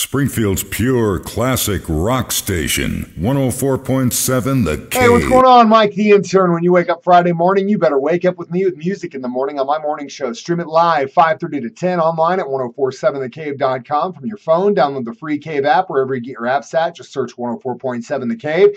Springfield's pure classic rock station, 104.7 The Cave. Hey, what's going on, Mike the Intern? When you wake up Friday morning, you better wake up with me with Music in the Morning on my morning show. Stream it live 5:30 to 10 online at 1047thecave.com from your phone. Download the free Cave app wherever you get your apps at. Just search 104.7 The Cave.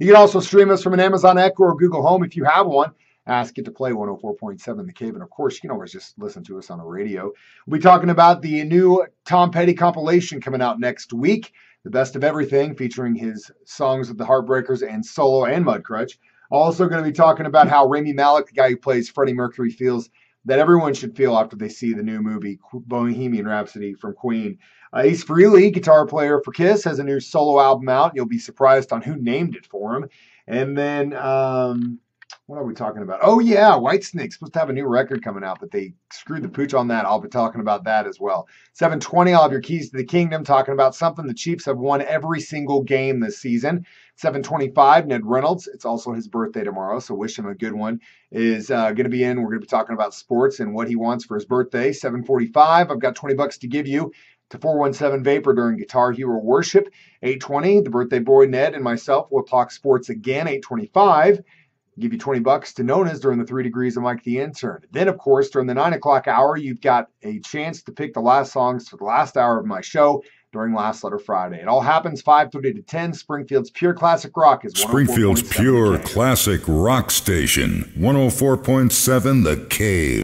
You can also stream us from an Amazon Echo or Google Home if you have one. Ask it to play 104.7 The Cave. And, of course, you can always just listen to us on the radio. We'll be talking about the new Tom Petty compilation coming out next week, The Best of Everything, featuring his songs with the Heartbreakers and solo and Mudcrutch. Also going to be talking about how Rami Malek, the guy who plays Freddie Mercury, feels that everyone should feel after they see the new movie, Bohemian Rhapsody from Queen. Ace Frehley, guitar player for Kiss, has a new solo album out. You'll be surprised on who named it for him. And then... what are we talking about? Oh, yeah, Whitesnake supposed to have a new record coming out, but they screwed the pooch on that. I'll be talking about that as well. 7:20, I'll have your keys to the kingdom, talking about something the Chiefs have won every single game this season. 7:25, Ned Reynolds, it's also his birthday tomorrow, so wish him a good one, is going to be in. We're going to be talking about sports and what he wants for his birthday. 7:45, I've got $20 to give you to 417 Vapor during Guitar Hero Worship. 8:20, the birthday boy Ned and myself will talk sports again. 8:25. Give you $20 to Nona's during the 3 Degrees of Mike the Intern. Then, of course, during the 9 o'clock hour, you've got a chance to pick the last songs for the last hour of my show during Last Letter Friday. It all happens 5:30 to 10. Springfield's pure classic rock is 104.7 Springfield's pure classic rock station, 104.7 The Cave.